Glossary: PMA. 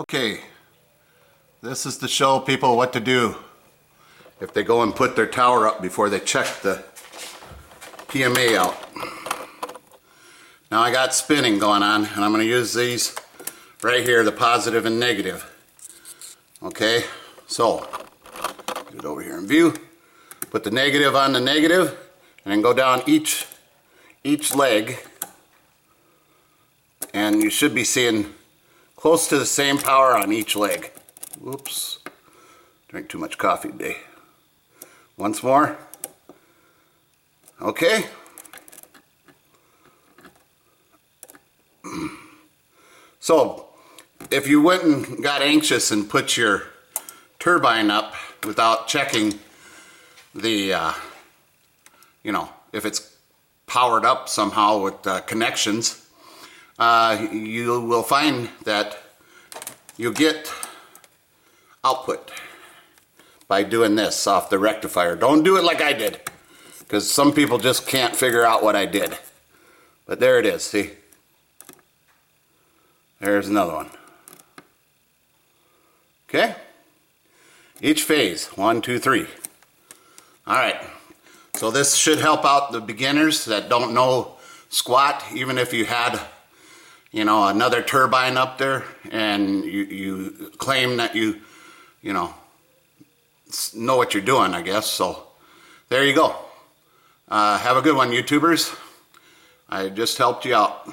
Okay, this is to show people what to do if they go and put their tower up before they check the PMA out. Now I got spinning going on, and I'm going to use these right here, the positive and negative. Okay, so get it over here in view. Put the negative on the negative, and then go down each leg, and you should be seeing close to the same power on each leg. Whoops, drank too much coffee today. Once more. Okay. So, if you went and got anxious and put your turbine up without checking the, if it's powered up somehow with connections, you will find that you get output by doing this off the rectifier. Don't do it like I did, because some people just can't figure out what I did. But there it is, see? There's another one. Okay? Each phase, 1, 2, 3. All right, so this should help out the beginners that don't know squat, even if you had another turbine up there and you claim that you know what you're doing, I guess. So there you go. Have a good one, YouTubers. I just helped you out.